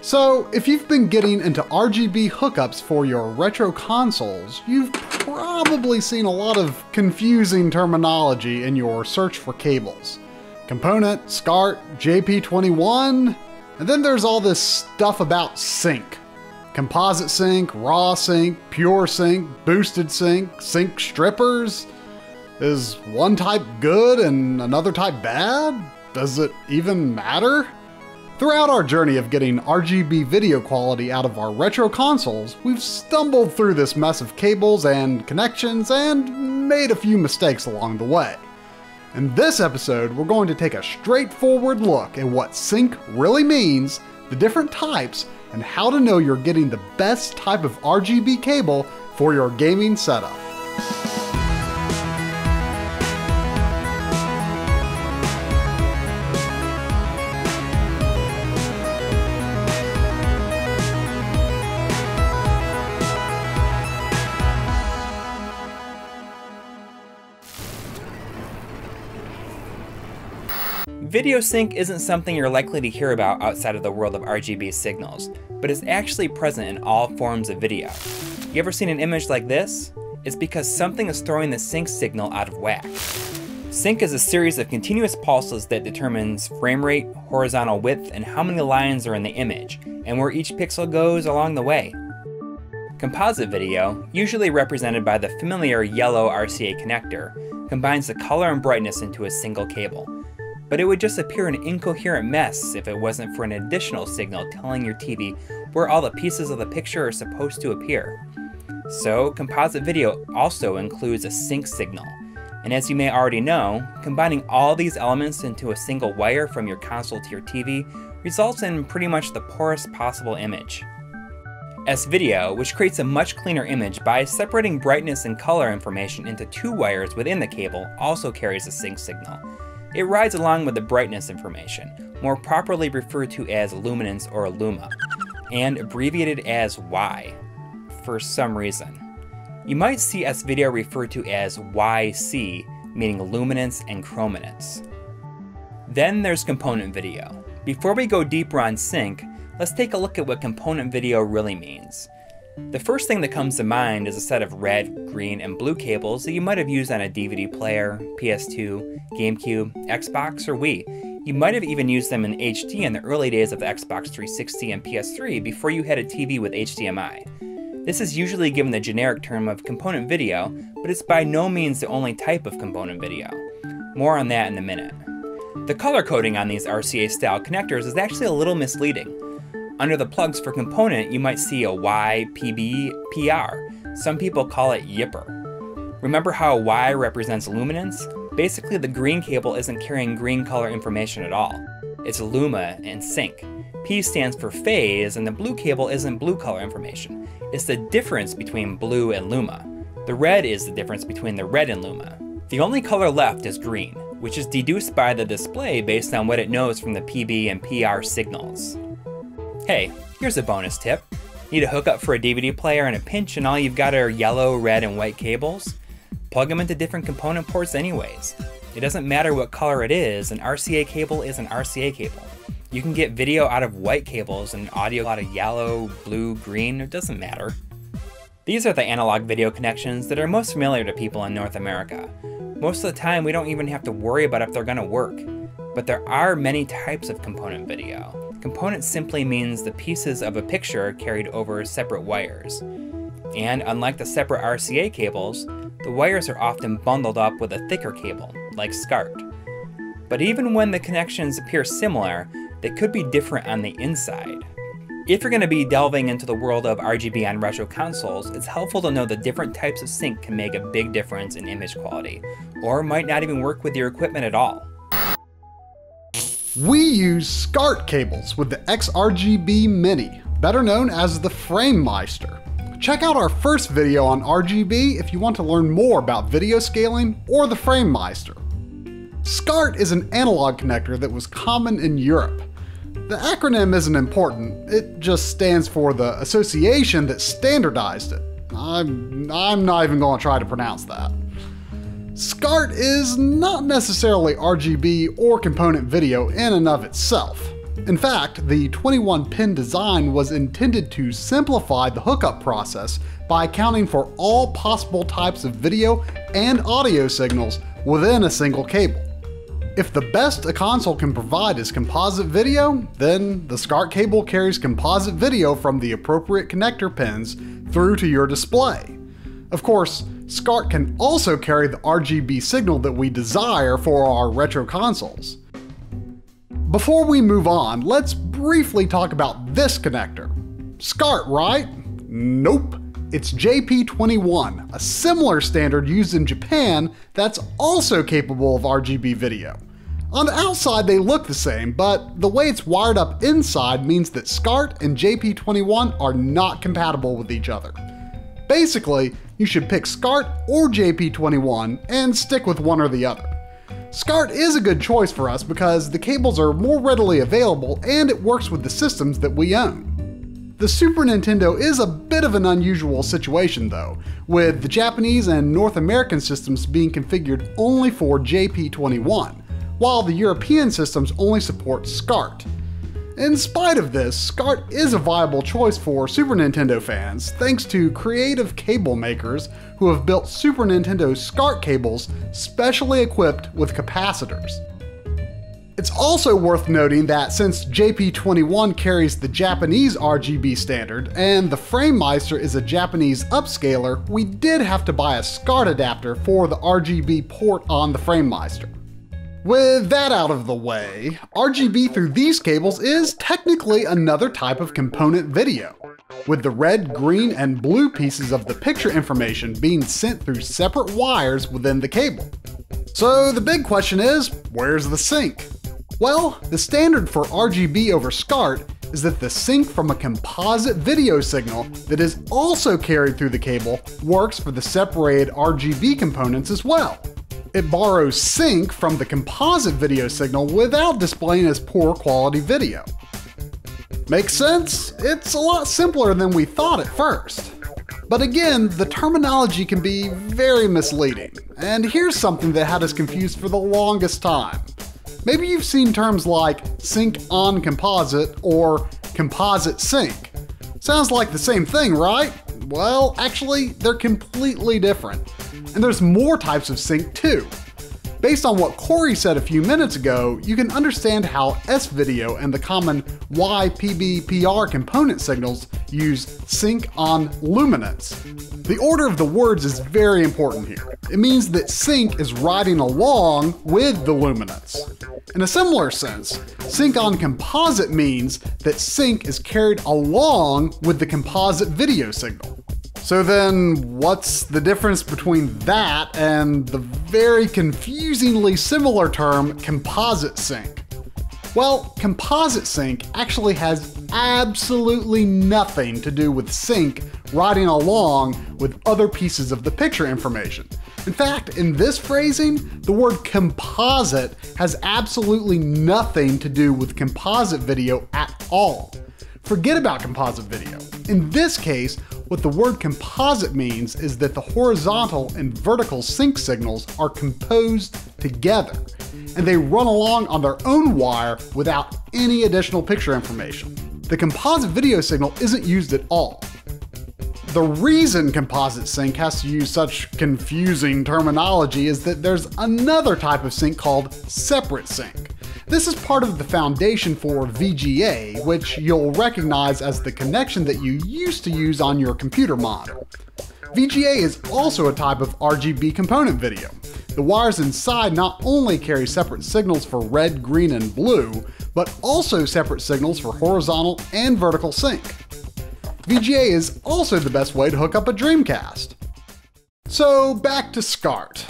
So, if you've been getting into RGB hookups for your retro consoles, you've probably seen a lot of confusing terminology in your search for cables. Component, SCART, JP21, and then there's all this stuff about sync. Composite sync, raw sync, pure sync, boosted sync, sync strippers. Is one type good and another type bad? Does it even matter? Throughout our journey of getting RGB video quality out of our retro consoles, we've stumbled through this mess of cables and connections and made a few mistakes along the way. In this episode, we're going to take a straightforward look at what sync really means, the different types, and how to know you're getting the best type of RGB cable for your gaming setup. Video sync isn't something you're likely to hear about outside of the world of RGB signals, but it's actually present in all forms of video. You ever seen an image like this? It's because something is throwing the sync signal out of whack. Sync is a series of continuous pulses that determines frame rate, horizontal width, and how many lines are in the image, and where each pixel goes along the way. Composite video, usually represented by the familiar yellow RCA connector, combines the color and brightness into a single cable. But it would just appear an incoherent mess if it wasn't for an additional signal telling your TV where all the pieces of the picture are supposed to appear. So, composite video also includes a sync signal, and as you may already know, combining all these elements into a single wire from your console to your TV results in pretty much the poorest possible image. S-Video, which creates a much cleaner image by separating brightness and color information into two wires within the cable, also carries a sync signal. It rides along with the brightness information, more properly referred to as luminance or luma, and abbreviated as Y, for some reason. You might see S-Video referred to as YC, meaning luminance and chrominance. Then there's component video. Before we go deeper on sync, let's take a look at what component video really means. The first thing that comes to mind is a set of red, green, and blue cables that you might have used on a DVD player, PS2, GameCube, Xbox, or Wii. You might have even used them in HD in the early days of the Xbox 360 and PS3 before you had a TV with HDMI. This is usually given the generic term of component video, but it's by no means the only type of component video. More on that in a minute. The color coding on these RCA-style connectors is actually a little misleading. Under the plugs for component, you might see a Y, PB, PR. Some people call it yipper. Remember how Y represents luminance? Basically, the green cable isn't carrying green color information at all. It's luma and sync. P stands for phase, and the blue cable isn't blue color information. It's the difference between blue and luma. The red is the difference between the red and luma. The only color left is green, which is deduced by the display based on what it knows from the PB and PR signals. Hey, here's a bonus tip. Need a hookup for a DVD player in a pinch and all you've got are yellow, red, and white cables? Plug them into different component ports anyways. It doesn't matter what color it is, an RCA cable is an RCA cable. You can get video out of white cables and audio out of yellow, blue, green, it doesn't matter. These are the analog video connections that are most familiar to people in North America. Most of the time we don't even have to worry about if they're gonna work. But there are many types of component video. Component simply means the pieces of a picture carried over separate wires. And unlike the separate RCA cables, the wires are often bundled up with a thicker cable, like SCART. But even when the connections appear similar, they could be different on the inside. If you're going to be delving into the world of RGB on retro consoles, it's helpful to know the different types of sync can make a big difference in image quality, or might not even work with your equipment at all. We use SCART cables with the XRGB Mini, better known as the Framemeister. Check out our first video on RGB if you want to learn more about video scaling or the Framemeister. SCART is an analog connector that was common in Europe. The acronym isn't important, it just stands for the association that standardized it. I'm not even going to try to pronounce that. SCART is not necessarily RGB or component video in and of itself. In fact, the 21-pin design was intended to simplify the hookup process by accounting for all possible types of video and audio signals within a single cable. If the best a console can provide is composite video, then the SCART cable carries composite video from the appropriate connector pins through to your display. Of course, SCART can also carry the RGB signal that we desire for our retro consoles. Before we move on, let's briefly talk about this connector. SCART, right? Nope. It's JP21, a similar standard used in Japan that's also capable of RGB video. On the outside, they look the same, but the way it's wired up inside means that SCART and JP21 are not compatible with each other. Basically, you should pick SCART or JP21 and stick with one or the other. SCART is a good choice for us because the cables are more readily available and it works with the systems that we own. The Super Nintendo is a bit of an unusual situation though, with the Japanese and North American systems being configured only for JP21. While the European systems only support SCART. In spite of this, SCART is a viable choice for Super Nintendo fans, thanks to creative cable makers who have built Super Nintendo SCART cables specially equipped with capacitors. It's also worth noting that since JP21 carries the Japanese RGB standard and the Framemeister is a Japanese upscaler, we did have to buy a SCART adapter for the RGB port on the Framemeister. With that out of the way, RGB through these cables is technically another type of component video, with the red, green, and blue pieces of the picture information being sent through separate wires within the cable. So the big question is, where's the sync? Well, the standard for RGB over SCART is that the sync from a composite video signal that is also carried through the cable works for the separated RGB components as well. It borrows sync from the composite video signal without displaying as poor quality video. Makes sense? It's a lot simpler than we thought at first. But again, the terminology can be very misleading, and here's something that had us confused for the longest time. Maybe you've seen terms like sync on composite or composite sync. Sounds like the same thing, right? Well, actually, they're completely different. And there's more types of sync too. Based on what Corey said a few minutes ago, you can understand how S-Video and the common YPBPR component signals use sync on luminance. The order of the words is very important here. It means that sync is riding along with the luminance. In a similar sense, sync on composite means that sync is carried along with the composite video signal. So then, what's the difference between that and the very confusingly similar term, composite sync? Well, composite sync actually has absolutely nothing to do with sync riding along with other pieces of the picture information. In fact, in this phrasing, the word composite has absolutely nothing to do with composite video at all. Forget about composite video. In this case, what the word composite means is that the horizontal and vertical sync signals are composed together, and they run along on their own wire without any additional picture information. The composite video signal isn't used at all. The reason composite sync has to use such confusing terminology is that there's another type of sync called separate sync. This is part of the foundation for VGA, which you'll recognize as the connection that you used to use on your computer monitor. VGA is also a type of RGB component video. The wires inside not only carry separate signals for red, green, and blue, but also separate signals for horizontal and vertical sync. VGA is also the best way to hook up a Dreamcast. So back to SCART.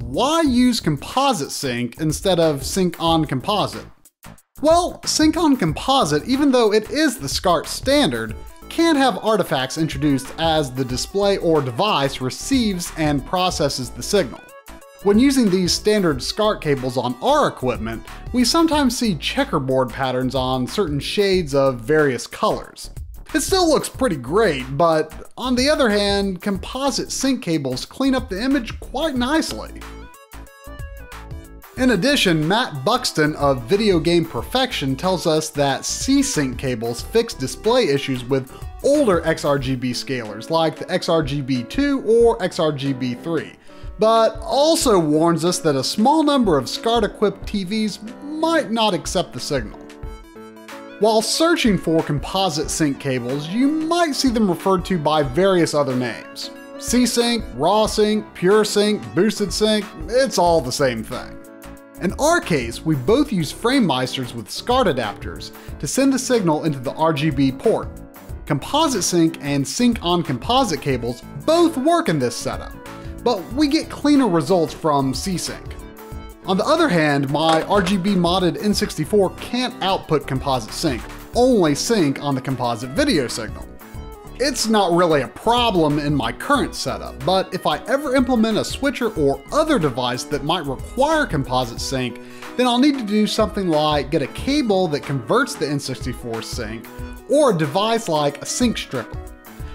Why use composite sync instead of sync on composite? Well, sync on composite, even though it is the SCART standard, can have artifacts introduced as the display or device receives and processes the signal. When using these standard SCART cables on our equipment, we sometimes see checkerboard patterns on certain shades of various colors. It still looks pretty great, but on the other hand, composite sync cables clean up the image quite nicely. In addition, Matt Buxton of Video Game Perfection tells us that CSYNC cables fix display issues with older XRGB scalers like the XRGB2 or XRGB3, but also warns us that a small number of SCART-equipped TVs might not accept the signal. While searching for composite sync cables, you might see them referred to by various other names. C-Sync, Raw Sync, Pure Sync, Boosted Sync, it's all the same thing. In our case, we both use Framemeisters with SCART adapters to send the signal into the RGB port. Composite sync and sync on composite cables both work in this setup, but we get cleaner results from C-Sync. On the other hand, my RGB modded N64 can't output composite sync, only sync on the composite video signal. It's not really a problem in my current setup, but if I ever implement a switcher or other device that might require composite sync, then I'll need to do something like get a cable that converts the N64 sync, or a device like a sync stripper.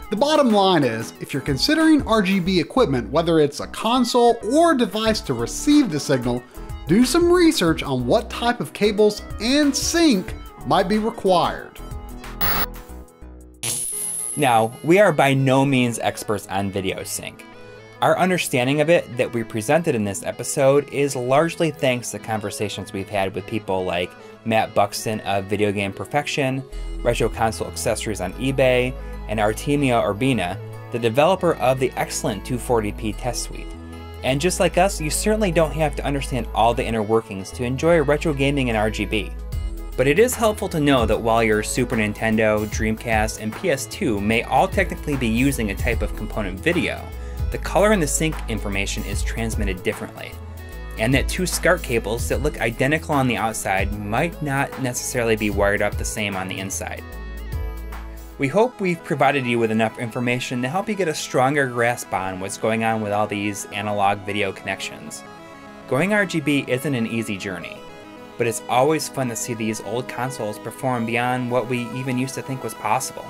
The bottom line is, if you're considering RGB equipment, whether it's a console or a device to receive the signal, do some research on what type of cables and sync might be required. Now, we are by no means experts on video sync. Our understanding of it that we presented in this episode is largely thanks to conversations we've had with people like Matt Buxton of Video Game Perfection, Retro Console Accessories on eBay, and Artemio Urbina, the developer of the excellent 240p test suite. And just like us, you certainly don't have to understand all the inner workings to enjoy retro gaming in RGB. But it is helpful to know that while your Super Nintendo, Dreamcast, and PS2 may all technically be using a type of component video, the color and the sync information is transmitted differently. And that two SCART cables that look identical on the outside might not necessarily be wired up the same on the inside. We hope we've provided you with enough information to help you get a stronger grasp on what's going on with all these analog video connections. Going RGB isn't an easy journey, but it's always fun to see these old consoles perform beyond what we even used to think was possible.